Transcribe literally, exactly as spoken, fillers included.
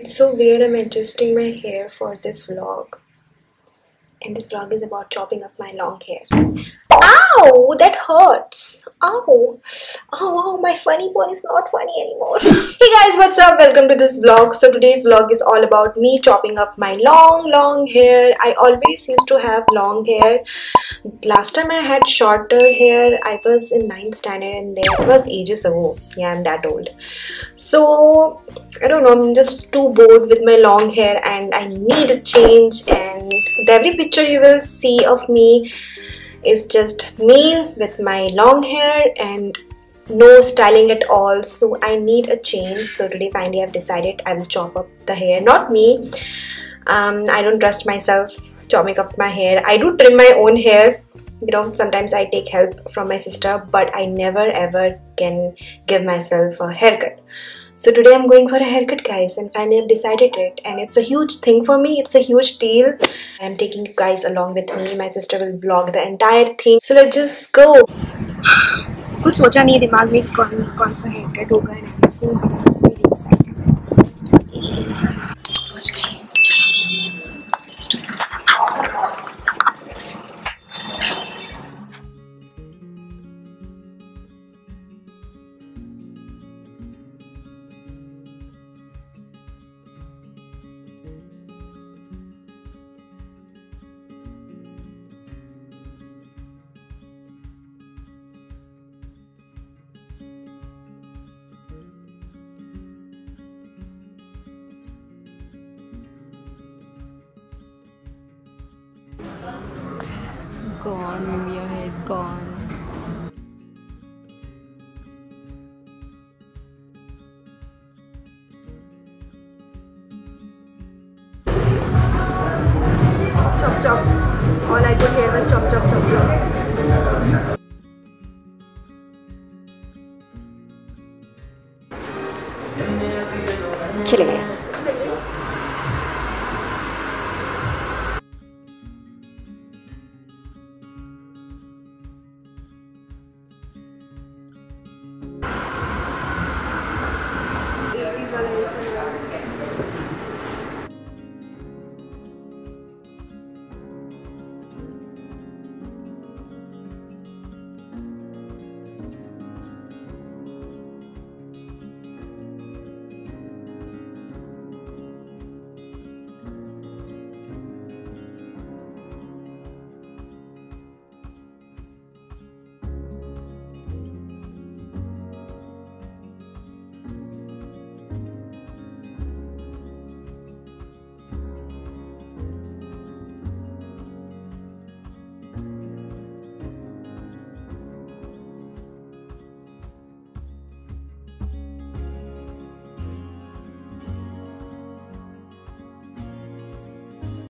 It's so weird, I'm adjusting my hair for this vlog. And this vlog is about chopping up my long hair. Ow! That hurts! Ow! Ow, my funny bone is not funny anymore. Hey guys, what's up? Welcome to this vlog. So today's vlog is all about me chopping up my long, long hair. I always used to have long hair. Last time I had shorter hair, I was in ninth standard and there. It was ages ago. Yeah, I'm that old. So, I don't know, I'm just too bored with my long hair and I need a change, and every picture you will see of me is just me with my long hair and no styling at all. So I need a change. So today finally I've decided I will chop up the hair. Not me. Um, I don't trust myself chopping up my hair. I do trim my own hair. You know, sometimes I take help from my sister, but I never ever can give myself a haircut. So today I'm going for a haircut, guys, and finally I've decided it, and it's a huge thing for me. It's a huge deal. I'm taking you guys along with me. My sister will vlog the entire thing. So let's just go. कुछ सोचा नहीं दिमाग में कौन कौन सा haircut होगा ना. Gone, maybe your hair is gone. Chop chop. All I could hear was chop chop chop chop. Chilling.